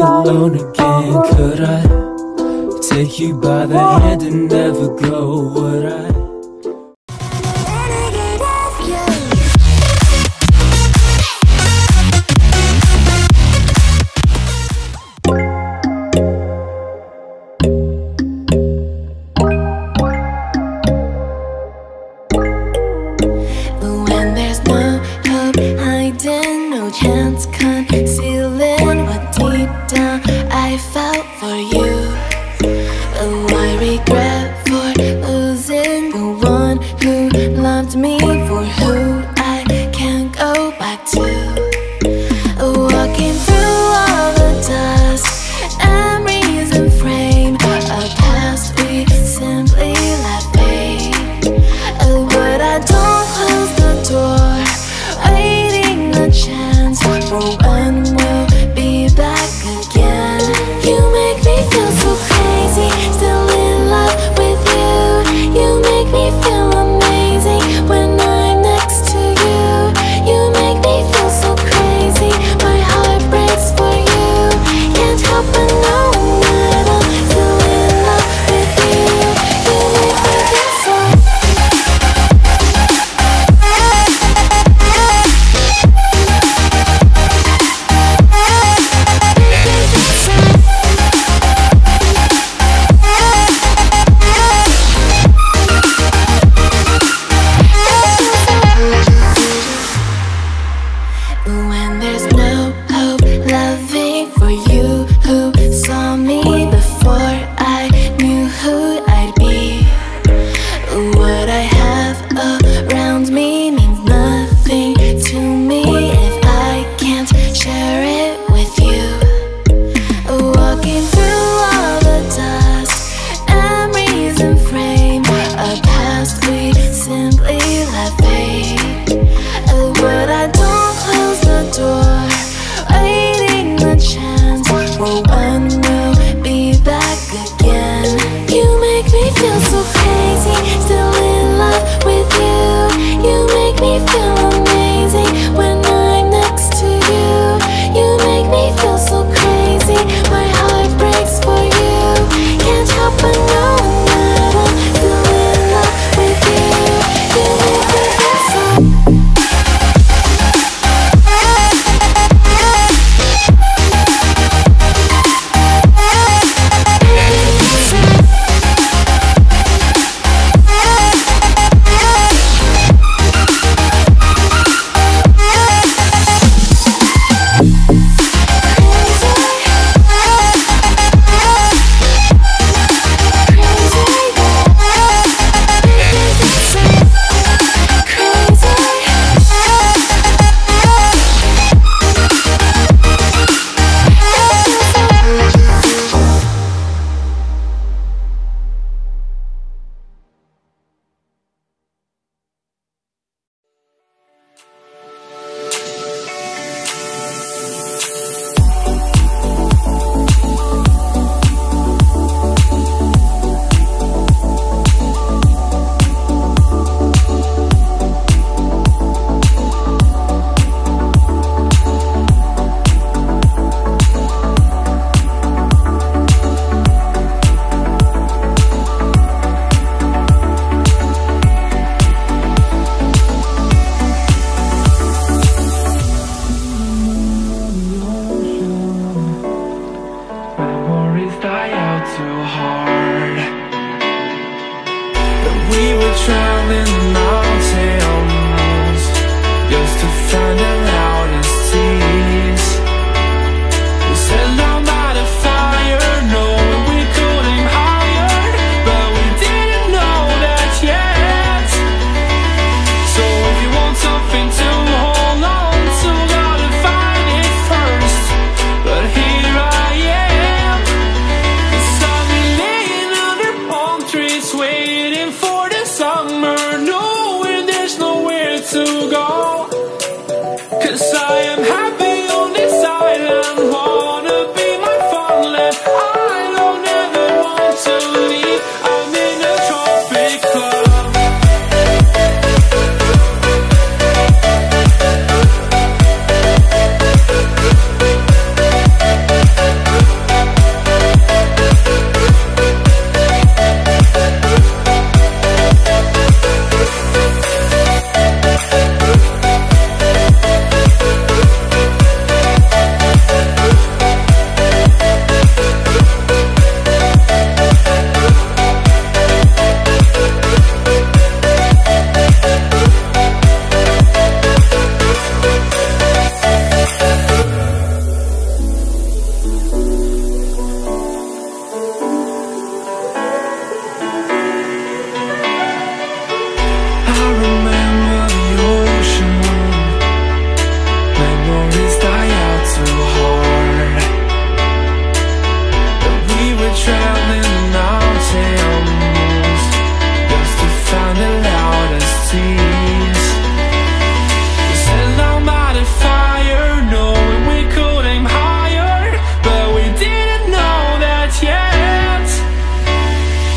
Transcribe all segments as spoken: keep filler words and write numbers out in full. alone again? Could I take you by the hand and never go? Would I? For you, oh, I regret for losing. diamonds die out too hard. But we were traveling the mountains just to find the loudest tears. We set our mind on fire, knowing we could aim higher, but we didn't know that yet.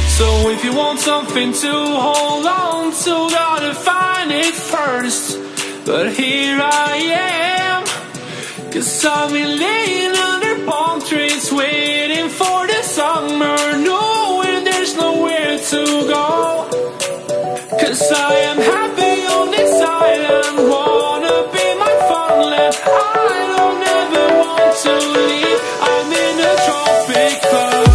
So if you want something to hold on to, gotta find it first. But here I am, 'cause I've been laying under palm trees, waiting for the summer, knowing there's nowhere to go. 'Cause I am happy on this island, wanna be my farmland. I don't ever want to leave. I'm in a tropic club.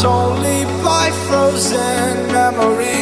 Only by frozen memories.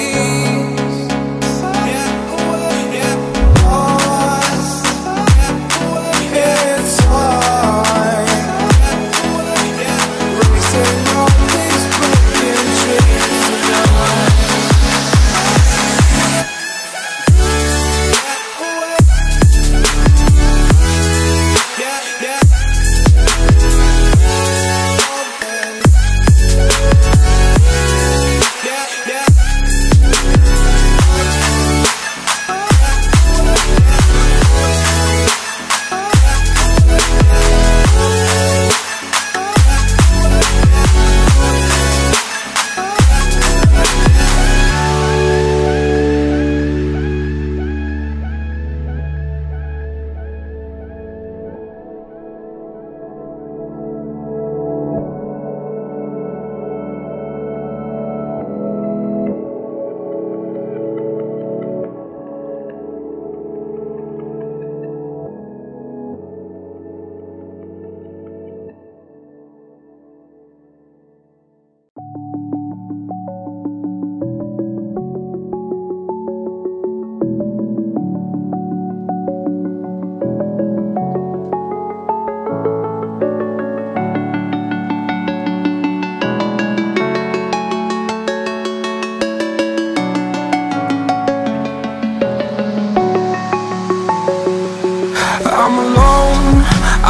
I'm alone,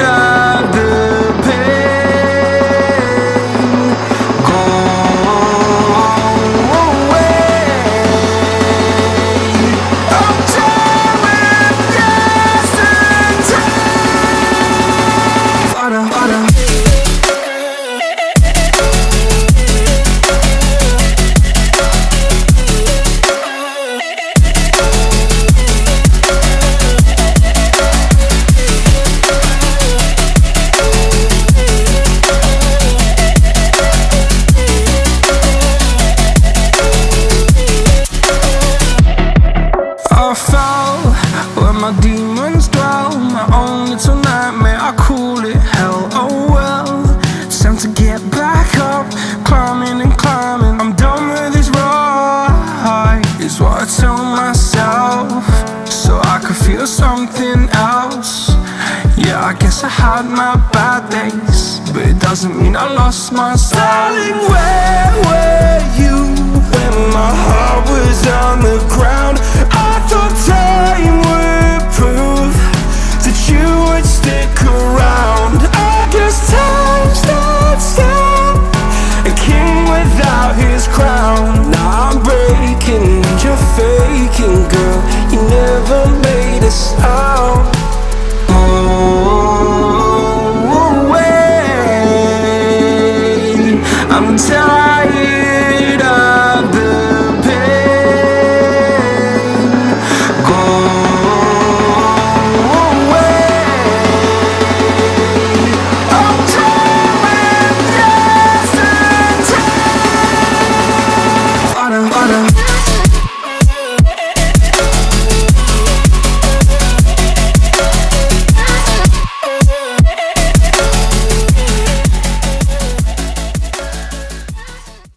of the pain. Go away. I'm tired of yesterday. Harder, harder. I fell where my demons dwell. My own little nightmare, I call it hell. Oh well, it's time to get back up. Climbing and climbing, I'm done with this ride, is what I tell myself, so I could feel something else. Yeah, I guess I had my bad days, but it doesn't mean I lost my styling. Where were you when my heart was on the ground? Time would prove that you would stick around. I guess time stands down, a king without his crown. Now I'm breaking, you're faking, girl. You never made a sound.